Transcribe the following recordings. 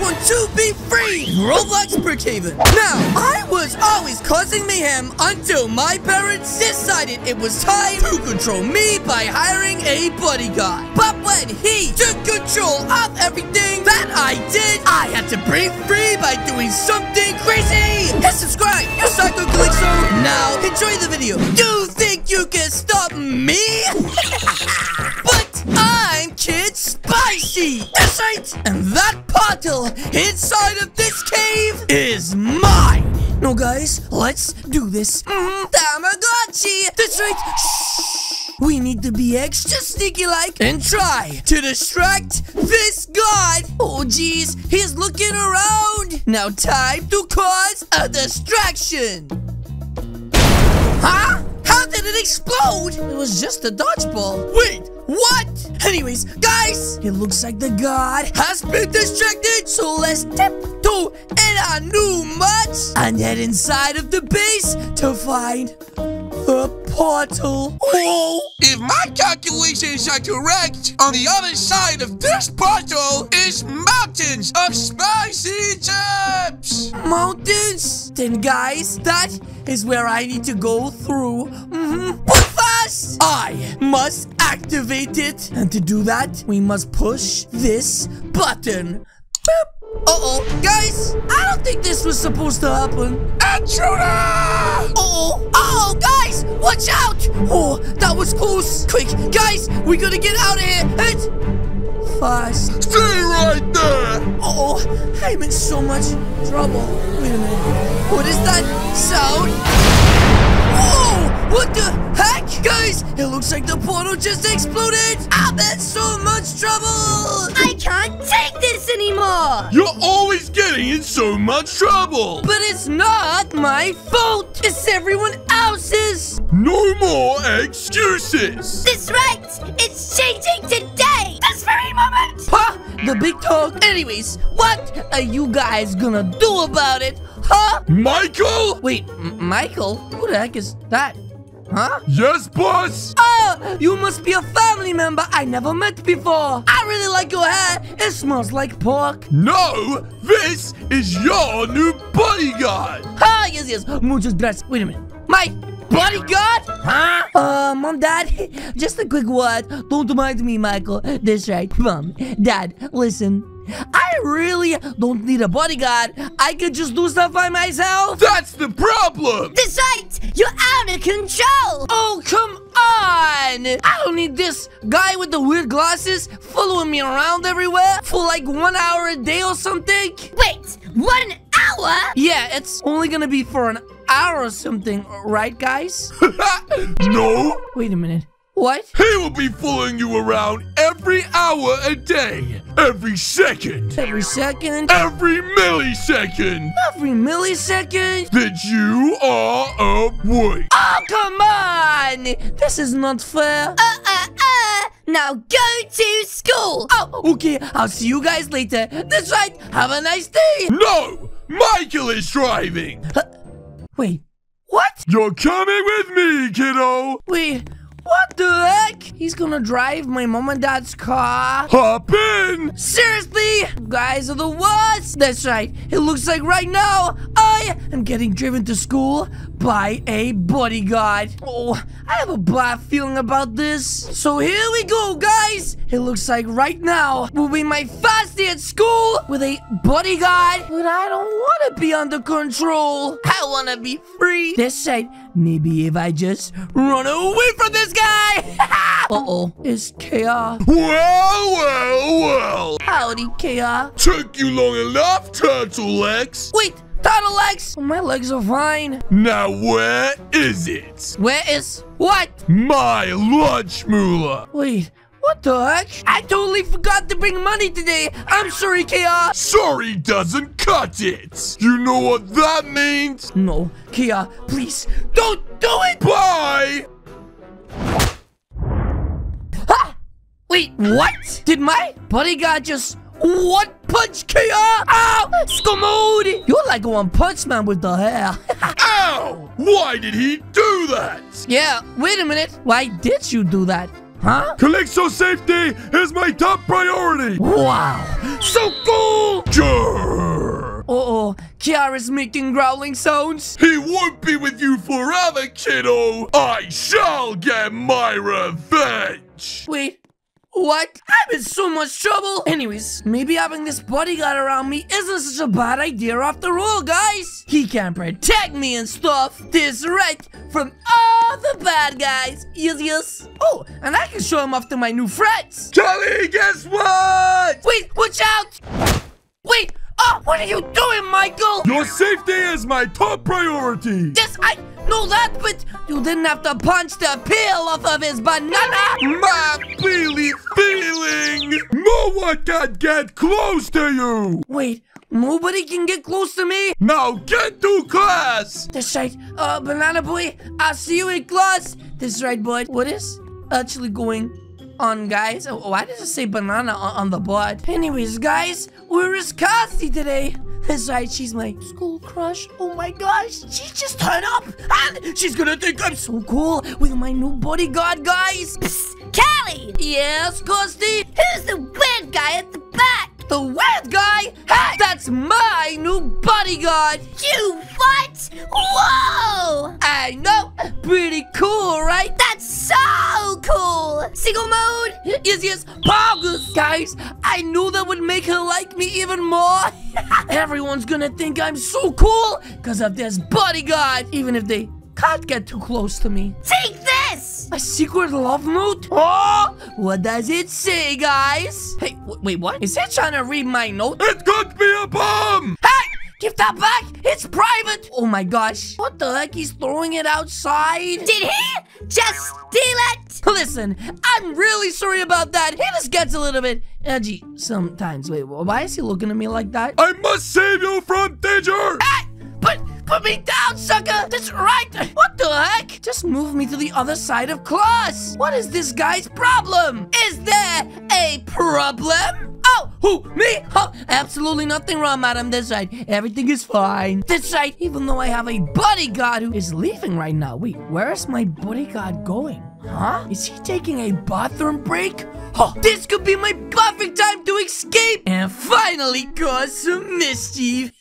want to be free! Roblox Brookhaven. Now, I was always causing mayhem until my parents decided it was time to control me by hiring a bodyguard. But when he took control of everything that I did, I had to break free by doing something crazy! Hit subscribe, you psycho Calixo! Now, enjoy the video. You think you can stop me? But I'm Kid Spicy! That's right! And that bottle inside of this cave is mine! No, guys, let's do this. Tamagotchi! That's right! Shh. We need to be extra sneaky-like and try to distract this guard. Oh, jeez, he's looking around. Now time to cause a distraction. Huh? How did it explode? It was just a dodgeball. Wait, what? Anyways, guys, it looks like the guard has been distracted. So let's tiptoe in our new mutts and head inside of the base to find the portal. Oh! If my calculations are correct, on the other side of this portal is mountains of spicy chips! Mountains? Then guys, that is where I need to go through. But first, I must activate it. And to do that, we must push this button. Boop. Uh-oh, guys, I don't think this was supposed to happen. Intruder! Uh-oh, guys, watch out! Oh, that was close. Quick, guys, we gotta get out of here. And fast. Stay right there! Uh-oh, I'm in so much trouble. Wait a minute, what is that sound? Whoa, what the heck? Guys, it looks like the portal just exploded. I'm in so much trouble. I can't take this anymore. You're always getting in so much trouble. But it's not my fault. It's everyone else's. No more excuses. That's right. It's changing today. This very moment. Huh? The big talk. Anyways, what are you guys gonna do about it? Huh? Michael? Wait, Michael? Who the heck is that? Huh? Yes, boss! Oh, you must be a family member I never met before. I really like your hair. It smells like pork. No, this is your new bodyguard. Ah, yes, yes. Muchas gracias. Wait a minute. My bodyguard? Huh? Mom, Dad, just a quick word. Don't mind me, Michael. That's right. Mom, Dad, listen. I really don't need a bodyguard. I could just do stuff by myself. That's the problem. That's right. You're out of control. Oh, come on. I don't need this guy with the weird glasses following me around everywhere for like 1 hour a day or something. Wait, 1 hour? Yeah, it's only gonna be for an hour or something, right, guys? No. Wait a minute. What? He will be following you around every hour a day. Every second. Every second? Every millisecond. Every millisecond? That you are awake. Oh, come on! This is not fair. Now go to school. Oh, okay. I'll see you guys later. That's right. Have a nice day. No! Michael is driving. Wait. What? You're coming with me, kiddo. Wait. What the heck? He's gonna drive my mom and dad's car. Hop in! Seriously? You guys are the worst. That's right. It looks like right now I am getting driven to school by a bodyguard. Oh, I have a bad feeling about this. So here we go, guys. It looks like right now will be my first day at school with a bodyguard. But I don't want to be under control. I want to be free. That's right. Maybe if I just run away from this guy. Uh-oh. It's Kia. Well, well. Howdy, Kia. Took you long enough, Turtle Lex. Wait, Turtle Lex? Oh, my legs are fine. Now, where is it? Where is what? My lunch moolah. Wait. What the heck? I totally forgot to bring money today. I'm sorry, Kia. Sorry doesn't cut it. You know what that means? No, Kia, please don't do it. Bye. Ah! Wait, what? Did my bodyguard just one punch Kia? Ow! Skamode! You're like a one punch man with the hair. Ow! Why did he do that? Yeah, wait a minute. Why did you do that? Huh? Calixo safety is my top priority! Wow! So cool! Sure. Kia is making growling sounds. He won't be with you forever, kiddo. I shall get my revenge. Wait. What? I'm in so much trouble. Anyways, maybe having this bodyguard around me isn't such a bad idea after all, guys. He can protect me and stuff. This right from all the bad guys. Yes, yes. Oh, and I can show him off to my new friends. Charlie, guess what? Wait, watch out. Wait. Oh, what are you doing, Michael? Your safety is my top priority. Yes, I know that, but you didn't have to punch the peel off of his banana. My peely feeling. No one can get close to you. Wait, nobody can get close to me? Now get to class. That's right, banana boy. I'll see you in class. That's right, boy. What is actually going on? Guys, why does it say banana on the board? Anyways, guys, where is Kazdi today? That's right, she's my school crush. Oh my gosh, she just turned up and she's gonna think I'm so cool with my new bodyguard, guys. Psst, Callie! Yes, Kazdi? Who's the weird guy at the back? The weird guy? Hey, that's my new bodyguard. You what? Whoa! I know, pretty cool, right? That's so cool. Single mode? Yes, bogus. Guys, I knew that would make her like me even more. Everyone's gonna think I'm so cool because of this bodyguard, even if they can't get too close to me. Take this! A secret love note? Oh! What does it say, guys? Hey, wait, what? Is it trying to read my note? It could be a bomb! Hey! Give that back! It's private! Oh my gosh. What the heck? He's throwing it outside? Did he just steal it? Listen, I'm really sorry about that. He just gets a little bit edgy sometimes. Wait, why is he looking at me like that? I must save you from danger! Hey! But... put me down, sucker! That's right! What the heck? Just move me to the other side of class! What is this guy's problem? Is there a problem? Oh, who? Me? Oh, absolutely nothing wrong, madam. That's right. Everything is fine. That's right. Even though I have a bodyguard who is leaving right now. Wait, where is my bodyguard going? Huh? Is he taking a bathroom break? Oh, this could be my perfect time to escape and finally cause some mischief.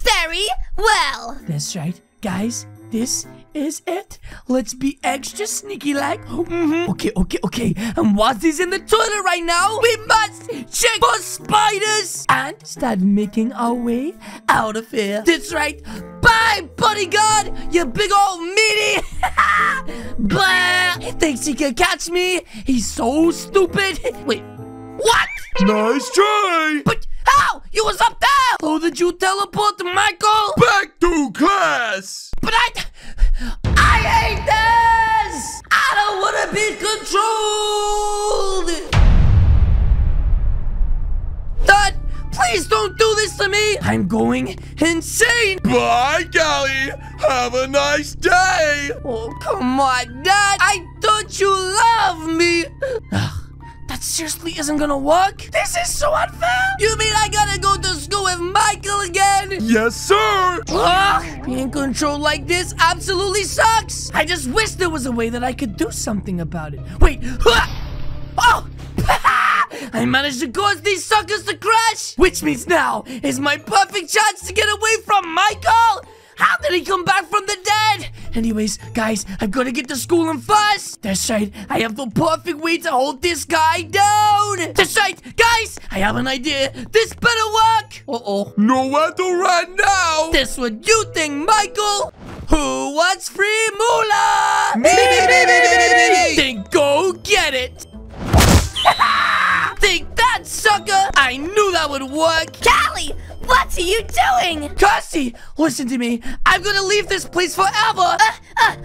Very well. That's right, guys. This is it. Let's be extra sneaky like. Okay. And while he's in the toilet right now, we must check for spiders and start making our way out of here. That's right. Bye, bodyguard, you big old meaty. Blah. He thinks he can catch me. He's so stupid. Wait, what? Nice try. But how? You was up there. Oh, did you teleport, Michael? Back to class. But I hate this. I don't want to be controlled. Dad, please don't do this to me. I'm going insane. Bye, Callie. Have a nice day. Oh, come on, Dad. I thought you loved me. That seriously isn't gonna work? This is so unfair! You mean I gotta go to school with Michael again? Yes, sir! Ugh, being controlled like this absolutely sucks! I just wish there was a way that I could do something about it. Wait! Oh! I managed to cause these suckers to crash! Which means now is my perfect chance to get away from Michael! How did he come back from the dead? Anyways, guys, I've got to get to school and fast. That's right, I have the perfect way to hold this guy down. That's right, guys, I have an idea. This better work. Uh-oh. Nowhere to run now. That's what you think, Michael. Who wants free moolah? Me. Then go get it. Think that, sucker? I knew that would work. Callie! What are you doing? Kirstie, listen to me. I'm gonna leave this place forever.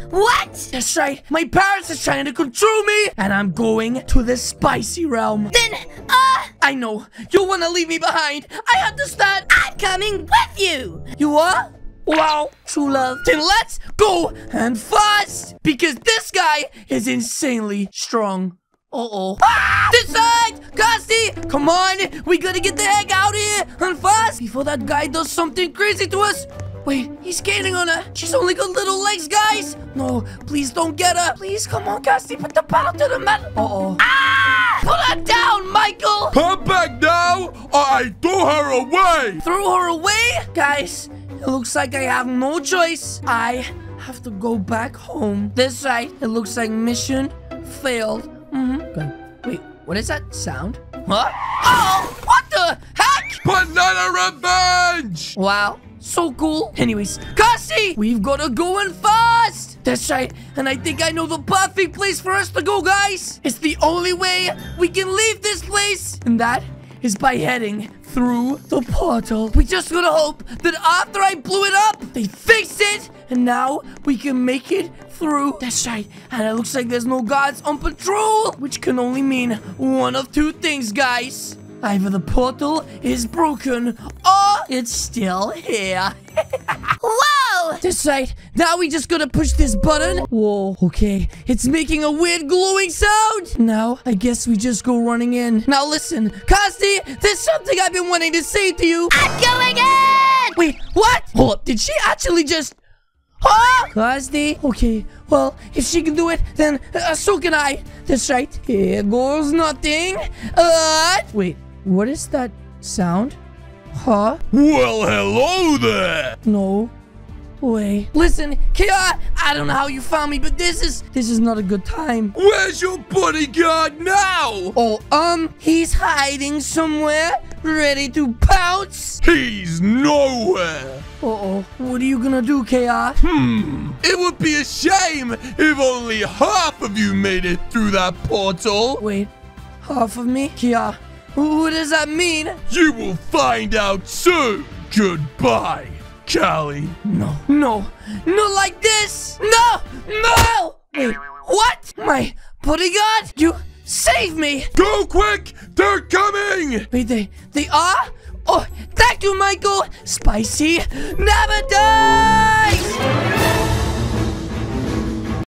What? That's right. My parents are trying to control me, and I'm going to the spicy realm. Then. I know. You wanna leave me behind. I understand. I'm coming with you. You are? Wow, true love. Then let's go and fast, because this guy is insanely strong. Uh-oh. Ah! This side! Cassie! Come on! We gotta get the heck out of here! And fast! Before that guy does something crazy to us! Wait, he's skating on her! She's only got little legs, guys! No, please don't get her! Please, come on, Cassie! Put the pedal to the metal! Uh-oh. Ah! Put her down, Michael! Come back now, or I throw her away! Throw her away? Guys, It looks like I have no choice. I have to go back home. That's right. It looks like mission failed. Okay. Wait, what is that sound? Huh? Oh, what the heck? Banana revenge! Wow. So cool. Anyways, Cassie, we've got to go and fast. That's right. And I think I know the perfect place for us to go, guys. It's the only way we can leave this place. And that is by heading through the portal. We just gotta hope that after I blew it up, they fixed it. And now we can make it through. That's right. And it looks like there's no guards on patrol, which can only mean one of two things, guys. Either the portal is broken, or it's still here. Whoa! That's right. Now we just gotta push this button. Whoa, okay. It's making a weird glowing sound. Now, I guess we just go running in. Now listen, Kazdi, there's something I've been wanting to say to you. I'm going in! Wait, what? Hold up, did she actually just... Huh? Kazdi? Okay, well, if she can do it, then so can I. That's right. Here goes nothing. Wait. What is that sound? Huh? Well, hello there! No way. Listen, Kia, I don't know how you found me, but this is not a good time. Where's your bodyguard now? Oh, he's hiding somewhere, ready to pounce. He's nowhere. Uh-oh. What are you gonna do, KR? It would be a shame if only half of you made it through that portal. Wait, half of me? KR. What does that mean? You will find out soon. Goodbye, Callie. No. No. Not like this. No. No. Wait, what? My bodyguard? You saved me. Go quick. They're coming. Wait, they are? Oh, thank you, Michael. Spicy. Never done.